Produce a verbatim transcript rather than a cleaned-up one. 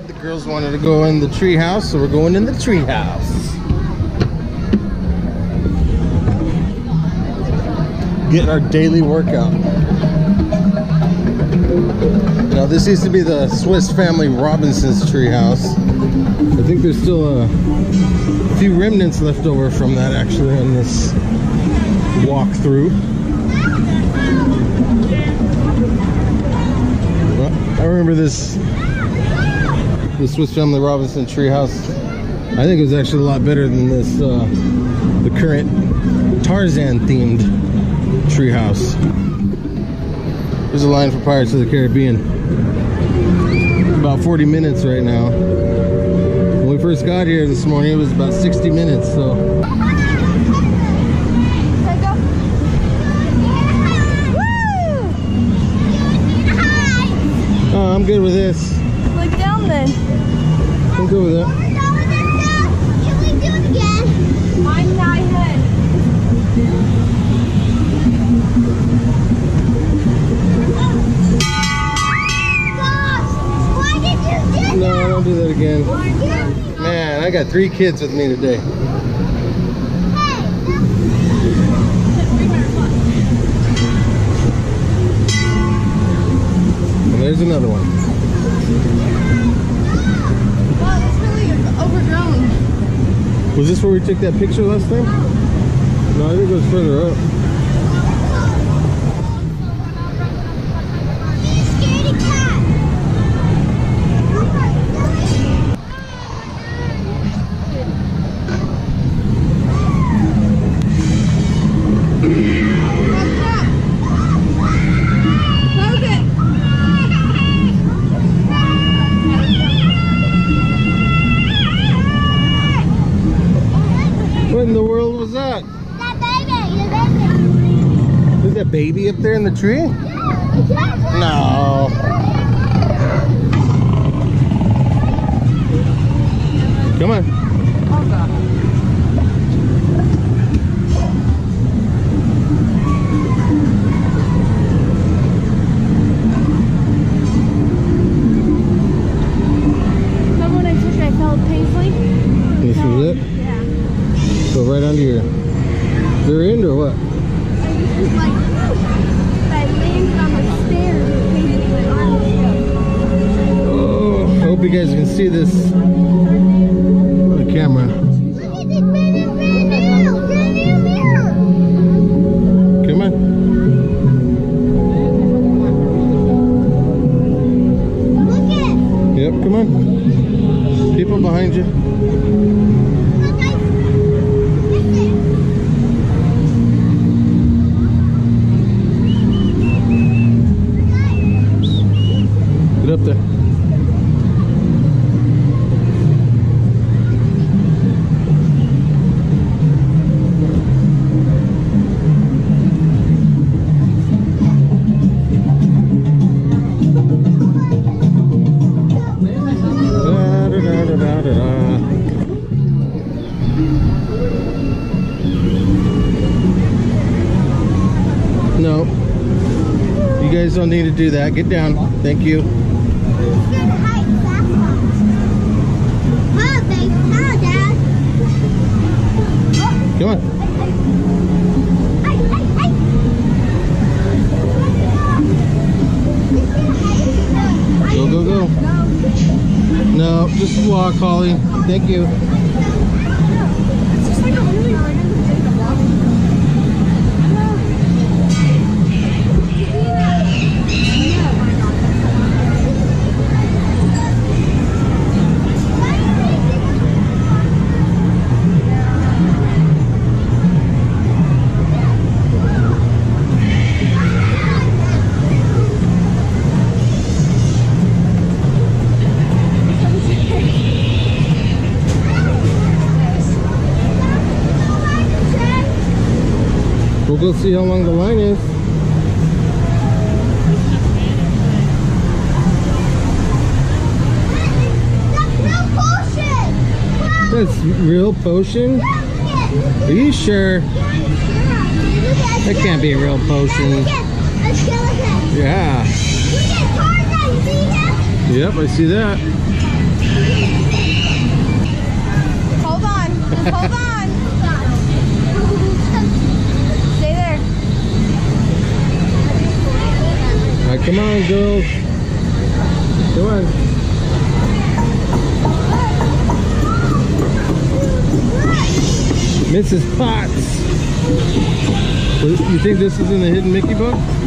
outside. The girls wanted to go in the tree house, so we're going in the tree house. Getting our daily workout. Now this used to be the Swiss Family Robinson's Treehouse. I think there's still a few remnants left over from that actually in this walkthrough. Well, I remember this, the Swiss Family Robinson Treehouse. I think it was actually a lot better than this, uh, the current Tarzan themed treehouse. There's a line for Pirates of the Caribbean. About forty minutes right now. When we first got here this morning, it was about sixty minutes, so. Oh, I'm good with this. Look down then. I'm good with that. Can we do it again? I'm not good. No, I don't do that again. Man, I got three kids with me today. And there's another one. Wow, that's really overgrown. Was this where we took that picture last time? No, I think it was further up. Baby up there in the tree? No. Come on. Oh God. Remember when I took that called Paisley? This was it? Yeah. So right under your rear end or what? It's like, I landed on the stairs and painted my arms up. Oh, I hope you guys can see this on the camera. Look at this brand new, brand new, brand new mirror. Come on. Look at. Yep, come on. People behind you. Up there. No, you guys don't need to do that. Get down. Thank you. Come on. Go, go, go. No, just walk, Holly. Thank you. It's just like a really random thing to walk. We'll see how long the line is. That's real potion? Are you sure? That can't be a real potion. Yeah. Yep, I see that. Hold on. Hold on. Stay there. All right, come on, girls. Come on. Missus Potts. You think this is in the hidden Mickey book?